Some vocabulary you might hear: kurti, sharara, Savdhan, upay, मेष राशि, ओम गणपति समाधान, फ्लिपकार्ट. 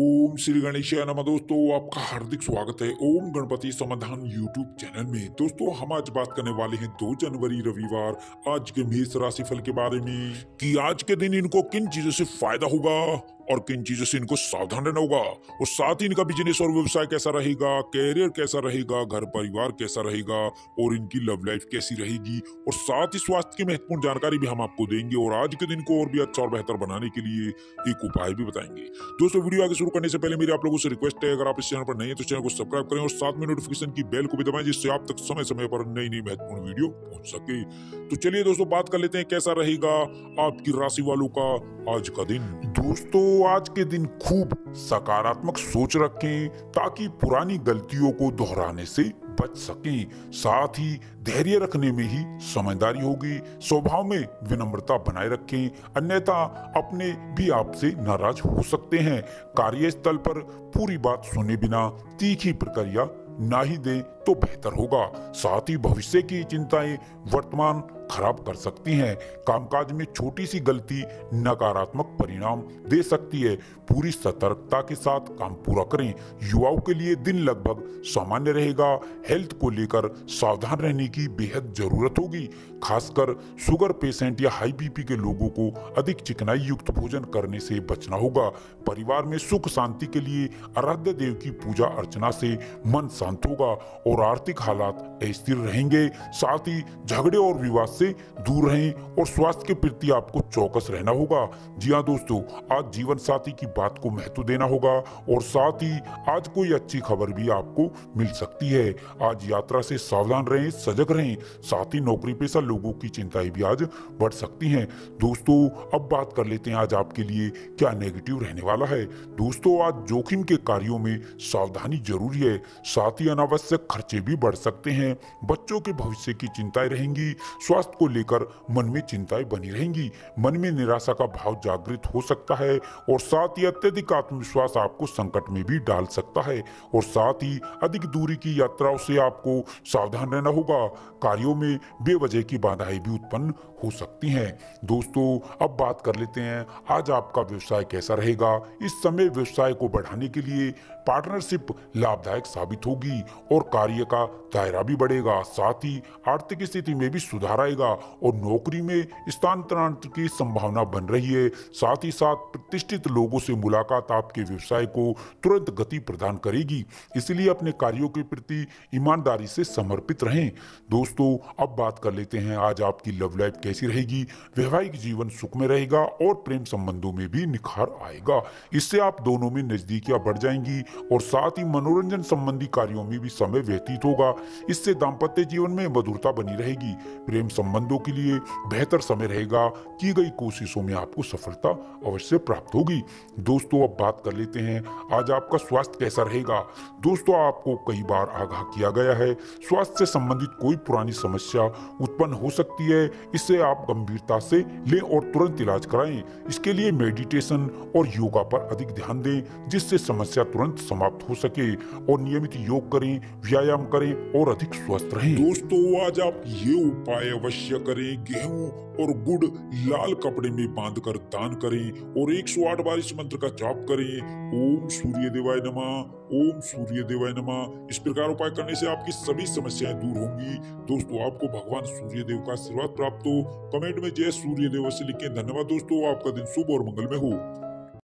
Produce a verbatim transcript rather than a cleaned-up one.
ओम श्री गणेशाय नमः। दोस्तों आपका हार्दिक स्वागत है ओम गणपति समाधान यूट्यूब चैनल में। दोस्तों हम आज बात करने वाले हैं दो जनवरी रविवार आज के मेष राशि फल के बारे में कि आज के दिन इनको किन चीजों से फायदा होगा और किन चीजों से इनको सावधान रहना होगा, और साथ ही इनका बिजनेस और व्यवसाय कैसा रहेगा, कैरियर कैसा रहेगा, घर परिवार कैसा रहेगा और इनकी लव लाइफ कैसी रहेगी, और साथ ही स्वास्थ्य की महत्वपूर्ण जानकारी भी हम आपको देंगे और आज के दिन को और भी अच्छा और बेहतर बनाने के लिए एक उपाय भी बताएंगे। दोस्तों वीडियो आगे शुरू करने से पहले मेरी आप लोगों से रिक्वेस्ट है, अगर आप इस चैनल पर नए हैं तो चैनल को सब्सक्राइब करें और साथ में नोटिफिकेशन की बेल को भी दबाएं जिससे आप तक समय समय पर नई नई महत्वपूर्ण वीडियो पहुंच सके। तो चलिए दोस्तों बात कर लेते हैं कैसा रहेगा आपकी राशि वालों का आज का दिन। दोस्तों आज के दिन खूब सकारात्मक सोच रखें ताकि पुरानी गलतियों को दोहराने से बच सकें। साथ ही धैर्य रखने में ही समझदारी होगी। स्वभाव में विनम्रता बनाए रखें, अन्यथा अपने भी आपसे नाराज हो सकते हैं। कार्यस्थल पर पूरी बात सुने बिना तीखी प्रक्रिया ना ही दें तो बेहतर होगा। साथ ही भविष्य की चिंताएं वर्तमान खराब कर सकती हैं। कामकाज में छोटी सी गलती नकारात्मक परिणाम दे सकती है। पूरी सतर्कता के साथ काम पूरा करें। युवाओं के लिए दिन लगभग सामान्य रहेगा। हेल्थ को लेकर सावधान रहने की बेहद जरूरत होगी। खासकर शुगर पेशेंट या हाई बीपी के लोगों को अधिक चिकनाई युक्त भोजन करने से बचना होगा। परिवार में सुख शांति के लिए आराध्य देव की पूजा अर्चना से मन शांत होगा और आर्थिक हालात स्थिर रहेंगे। साथ ही झगड़े और विवाद से दूर रहें और स्वास्थ्य के प्रति आपको चौकस रहना होगा। जी हाँ दोस्तों, आज जीवन साथी की बात को महत्व देना होगा और साथ ही आज कोई अच्छी खबर भी आपको मिल सकती है। आज यात्रा से सावधान रहें, सजग रहें। साथ ही नौकरी पेशा लोगों की चिंताएं भी आज बढ़ सकती हैं। दोस्तों अब बात कर लेते हैं आज आपके लिए क्या नेगेटिव रहने वाला है। दोस्तों आज जोखिम के कार्यों में सावधानी जरूरी है। साथ ही अनावश्यक खर्चे भी बढ़ सकते हैं। बच्चों के भविष्य की चिंताएं रहेंगी। स्वास्थ्य को लेकर मन में चिंताएं बनी रहेंगी। मन में निराशा का भाव जागृत हो सकता है और साथ ही अत्यधिक आत्मविश्वास आपको संकट में भी डाल सकता है और साथ ही अधिक दूरी की यात्राओं से आपको सावधान रहना होगा। कार्यों में बेवजह की बाधाएं भी उत्पन्न हो सकती हैं। दोस्तों अब बात कर लेते हैं आज आपका व्यवसाय कैसा रहेगा। इस समय व्यवसाय को बढ़ाने के लिए पार्टनरशिप लाभदायक साबित होगी और कार्य का दायरा भी बढ़ेगा। साथ ही आर्थिक स्थिति में भी सुधार आएगा और नौकरी में स्थानांतरण की संभावना बन रही है। साथ ही साथ प्रतिष्ठित लोगों से मुलाकात आपके व्यवसाय को तुरंत गति प्रदान करेगी, इसलिए अपने कार्यों के प्रति ईमानदारी से समर्पित रहें। दोस्तों अब बात कर लेते हैं आज आपकी लव लाइफ कैसी रहेगी। वैवाहिक जीवन सुख में रहेगा और प्रेम संबंधों में भी निखार आएगा। इससे आप दोनों में नजदीकियां बढ़ जाएंगी और साथ ही मनोरंजन संबंधी कार्यों में भी समय व्यतीत होगा। इससे दांपत्य जीवन में मधुरता बनी रहेगी। प्रेम संबंधों के लिए बेहतर समय रहेगा। की गई कोशिशों में आपको सफलता अवश्य प्राप्त होगी। दोस्तों अब बात कर लेते हैं आज आपका स्वास्थ्य कैसा रहेगा। दोस्तों आपको कई बार आगाह किया गया है। स्वास्थ्य से संबंधित कोई पुरानी समस्या उत्पन्न हो सकती है। इससे आप गंभीरता से लें और तुरंत इलाज कराएं। इसके लिए मेडिटेशन और योगा पर अधिक ध्यान दें जिससे समस्या तुरंत समाप्त हो सके और नियमित योग करें, व्यायाम करें और अधिक स्वस्थ रहें। दोस्तों आज आप ये उपाय अवश्य करें। गेहूं और गुड़ लाल कपड़े में बांधकर दान करें और एक सौ आठ बार इस मंत्र का जाप करें, ओम सूर्य देवाय नमः, ओम सूर्य देवाय नमः। इस प्रकार उपाय करने से आपकी सभी समस्याएं दूर होंगी। दोस्तों आपको भगवान सूर्य देव का आशीर्वाद प्राप्त हो। कमेंट में जय सूर्य देव से लिखें। धन्यवाद दोस्तों, आपका दिन शुभ और मंगलमय हो।